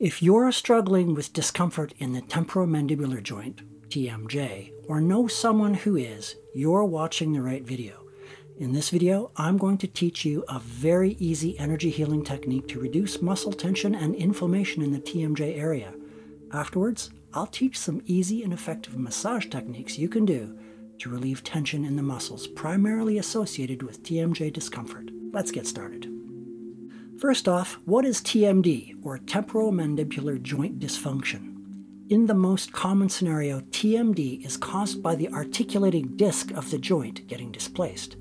If you're struggling with discomfort in the temporomandibular joint, TMJ, or know someone who is, you're watching the right video. In this video, I'm going to teach you a very easy energy healing technique to reduce muscle tension and inflammation in the TMJ area. Afterwards, I'll teach some easy and effective massage techniques you can do to relieve tension in the muscles primarily associated with TMJ discomfort. Let's get started. First off, what is TMD, or temporomandibular joint dysfunction? In the most common scenario, TMD is caused by the articulating disc of the joint getting displaced.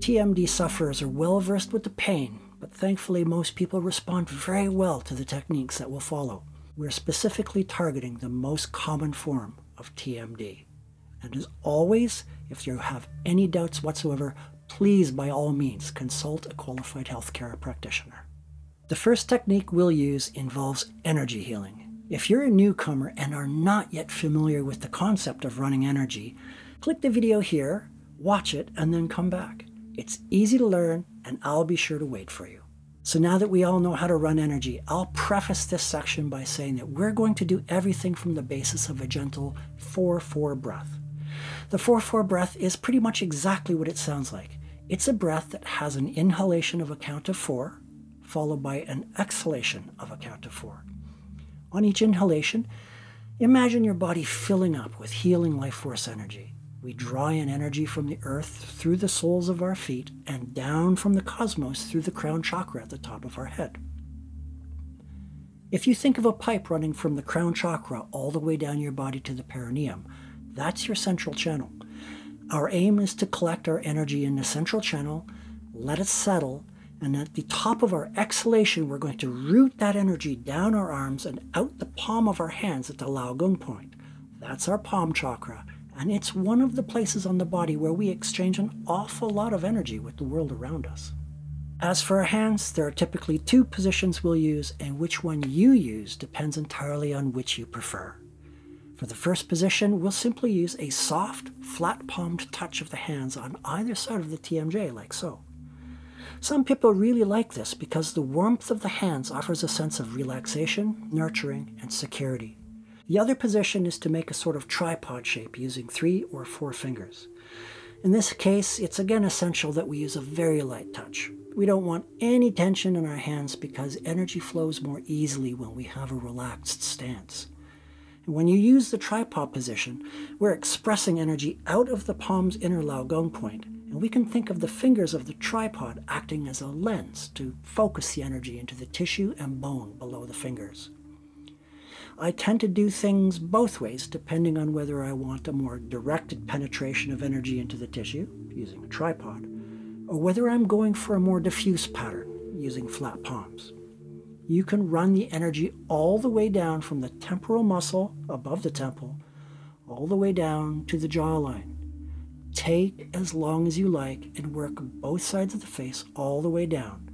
TMD sufferers are well versed with the pain, but thankfully most people respond very well to the techniques that will follow. We're specifically targeting the most common form of TMD. And as always, if you have any doubts whatsoever, please by all means consult a qualified healthcare practitioner. The first technique we'll use involves energy healing. If you're a newcomer and are not yet familiar with the concept of running energy, click the video here, watch it, and then come back. It's easy to learn, and I'll be sure to wait for you. So now that we all know how to run energy, I'll preface this section by saying that we're going to do everything from the basis of a gentle 4-4 breath. The 4-4 breath is pretty much exactly what it sounds like. It's a breath that has an inhalation of a count of 4, followed by an exhalation of a count of 4. On each inhalation, imagine your body filling up with healing life force energy. We draw in energy from the earth through the soles of our feet and down from the cosmos through the crown chakra at the top of our head. If you think of a pipe running from the crown chakra all the way down your body to the perineum, that's your central channel. Our aim is to collect our energy in the central channel, let it settle, and at the top of our exhalation, we're going to root that energy down our arms and out the palm of our hands at the laogong point. That's our palm chakra, and it's one of the places on the body where we exchange an awful lot of energy with the world around us. As for our hands, there are typically two positions we'll use, and which one you use depends entirely on which you prefer. For the first position, we'll simply use a soft, flat-palmed touch of the hands on either side of the TMJ, like so. Some people really like this because the warmth of the hands offers a sense of relaxation, nurturing, and security. The other position is to make a sort of tripod shape using 3 or 4 fingers. In this case, it's again essential that we use a very light touch. We don't want any tension in our hands because energy flows more easily when we have a relaxed stance. And when you use the tripod position, we're expressing energy out of the palm's inner laogong point. And we can think of the fingers of the tripod acting as a lens to focus the energy into the tissue and bone below the fingers. I tend to do things both ways depending on whether I want a more directed penetration of energy into the tissue, using a tripod, or whether I'm going for a more diffuse pattern, using flat palms. You can run the energy all the way down from the temporal muscle above the temple, all the way down to the jawline. Take as long as you like and work both sides of the face all the way down.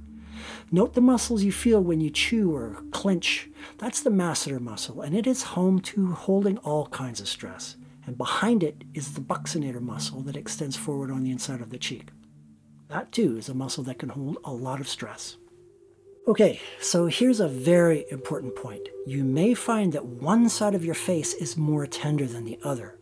Note the muscles you feel when you chew or clench. That's the masseter muscle, and it is home to holding all kinds of stress. And behind it is the buccinator muscle that extends forward on the inside of the cheek. That too is a muscle that can hold a lot of stress. Okay, so here's a very important point. You may find that one side of your face is more tender than the other.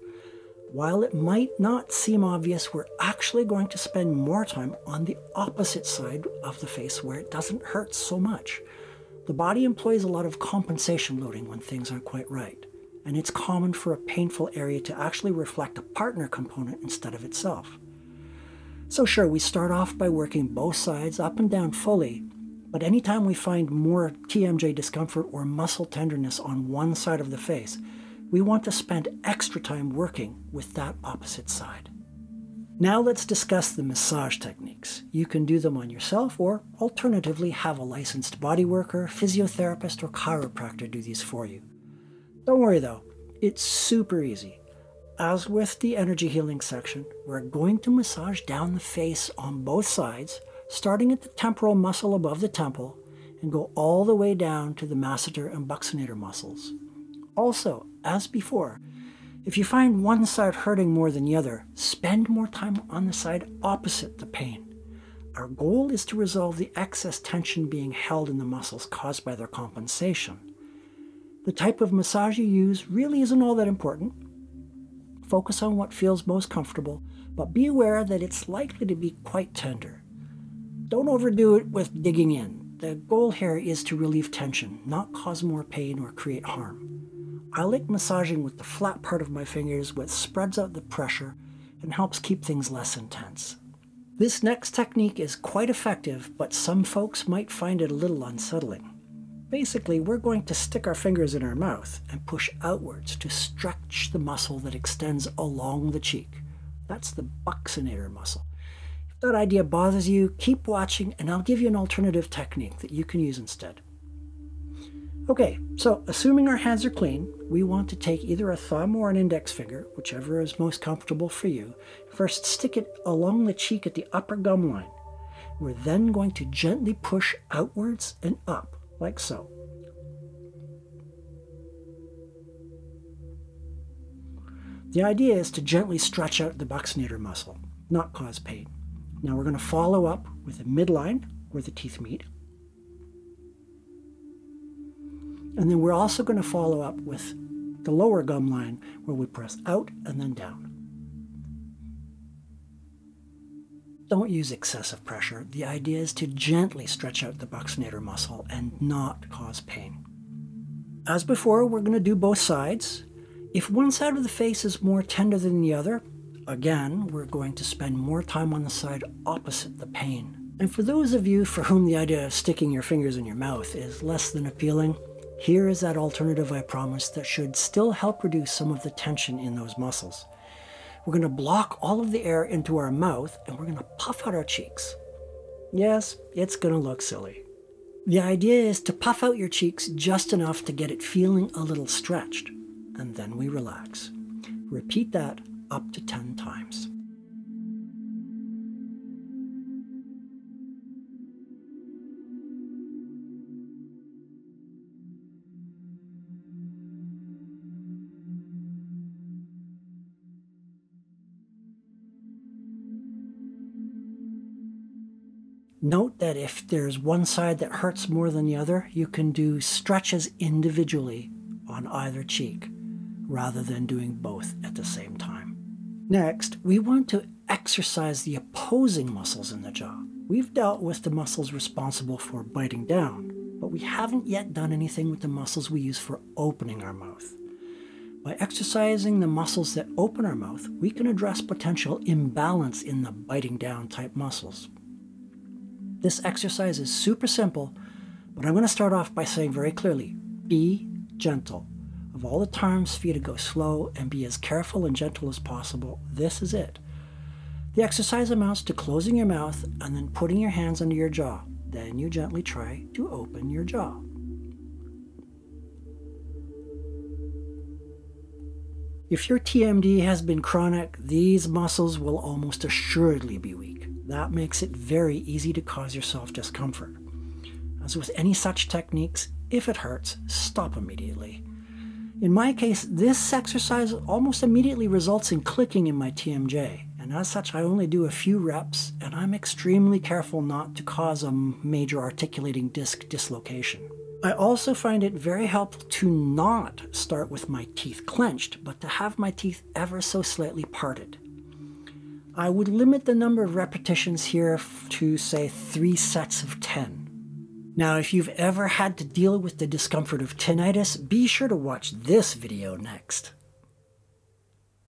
While it might not seem obvious, we're actually going to spend more time on the opposite side of the face where it doesn't hurt so much. The body employs a lot of compensation loading when things aren't quite right, and it's common for a painful area to actually reflect a partner component instead of itself. So sure, we start off by working both sides up and down fully, but anytime we find more TMJ discomfort or muscle tenderness on one side of the face, we want to spend extra time working with that opposite side. Now let's discuss the massage techniques. You can do them on yourself or alternatively have a licensed body worker, physiotherapist, or chiropractor do these for you. Don't worry though, it's super easy. As with the energy healing section, we're going to massage down the face on both sides, starting at the temporal muscle above the temple and go all the way down to the masseter and buccinator muscles. Also, as before, if you find one side hurting more than the other, spend more time on the side opposite the pain. Our goal is to resolve the excess tension being held in the muscles caused by their compensation. The type of massage you use really isn't all that important. Focus on what feels most comfortable, but be aware that it's likely to be quite tender. Don't overdo it with digging in. The goal here is to relieve tension, not cause more pain or create harm. I like massaging with the flat part of my fingers, which spreads out the pressure and helps keep things less intense. This next technique is quite effective, but some folks might find it a little unsettling. Basically, we're going to stick our fingers in our mouth and push outwards to stretch the muscle that extends along the cheek. That's the buccinator muscle. If that idea bothers you, keep watching and I'll give you an alternative technique that you can use instead. Okay, so assuming our hands are clean, we want to take either a thumb or an index finger, whichever is most comfortable for you. First, stick it along the cheek at the upper gum line. We're then going to gently push outwards and up, like so. The idea is to gently stretch out the buccinator muscle, not cause pain. Now we're going to follow up with the midline where the teeth meet. And then we're also going to follow up with the lower gum line where we press out and then down. Don't use excessive pressure. The idea is to gently stretch out the buccinator muscle and not cause pain. As before, we're going to do both sides. If one side of the face is more tender than the other, again, we're going to spend more time on the side opposite the pain. And for those of you for whom the idea of sticking your fingers in your mouth is less than appealing, here is that alternative I promised that should still help reduce some of the tension in those muscles. We're going to block all of the air into our mouth and we're going to puff out our cheeks. Yes, it's going to look silly. The idea is to puff out your cheeks just enough to get it feeling a little stretched, and then we relax. Repeat that up to 10 times. Note that if there's one side that hurts more than the other, you can do stretches individually on either cheek, rather than doing both at the same time. Next, we want to exercise the opposing muscles in the jaw. We've dealt with the muscles responsible for biting down, but we haven't yet done anything with the muscles we use for opening our mouth. By exercising the muscles that open our mouth, we can address potential imbalance in the biting down type muscles. This exercise is super simple, but I'm going to start off by saying very clearly, be gentle. Of all the times for you to go slow and be as careful and gentle as possible, this is it. The exercise amounts to closing your mouth and then putting your hands under your jaw. Then you gently try to open your jaw. If your TMD has been chronic, these muscles will almost assuredly be weak. That makes it very easy to cause yourself discomfort. As with any such techniques, if it hurts, stop immediately. In my case, this exercise almost immediately results in clicking in my TMJ, and as such I only do a few reps, and I'm extremely careful not to cause a major articulating disc dislocation. I also find it very helpful to not start with my teeth clenched, but to have my teeth ever so slightly parted. I would limit the number of repetitions here to, say, 3 sets of 10. Now, if you've ever had to deal with the discomfort of tinnitus, be sure to watch this video next.